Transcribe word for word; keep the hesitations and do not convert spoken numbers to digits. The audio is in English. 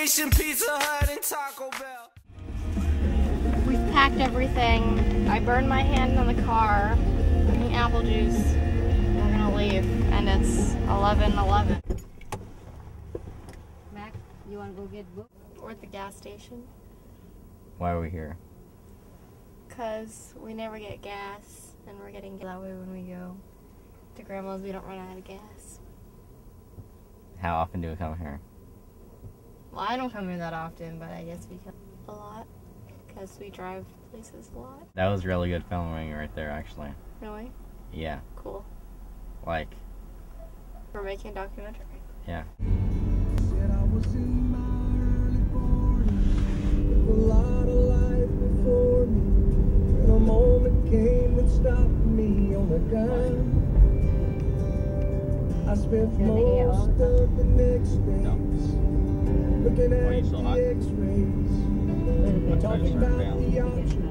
Combination Pizza Hut and Taco Bell. We've packed everything. I burned my hand on the car. I'm eating apple juice. We're gonna leave, and it's eleven eleven. Mac, you wanna go get books? We're at the gas station. Why are we here? Cause we never get gas, and we're getting gas that way when we go to Grandma's. We don't run out of gas. How often do we come here? Well, I don't come here that often, but I guess we come a lot because we drive places a lot. That was really good filming right there, actually. Really? Yeah. Cool. Like, we're making a documentary. Yeah. I spent most of the next days looking at the x-rays and talking about the options.